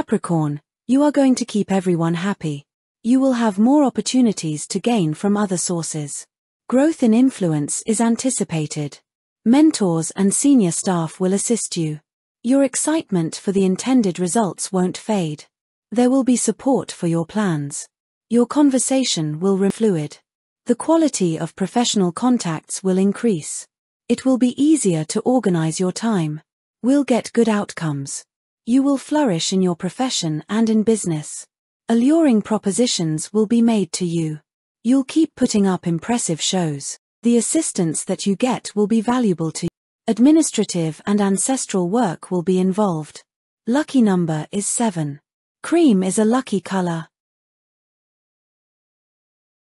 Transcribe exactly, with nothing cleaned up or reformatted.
Capricorn, you are going to keep everyone happy. You will have more opportunities to gain from other sources. Growth in influence is anticipated. Mentors and senior staff will assist you. Your excitement for the intended results won't fade. There will be support for your plans. Your conversation will remain fluid. The quality of professional contacts will increase. It will be easier to organize your time. We'll get good outcomes. You will flourish in your profession and in business. Alluring propositions will be made to you. You'll keep putting up impressive shows. The assistance that you get will be valuable to you. Administrative and ancestral work will be involved. Lucky number is seven. Cream is a lucky color.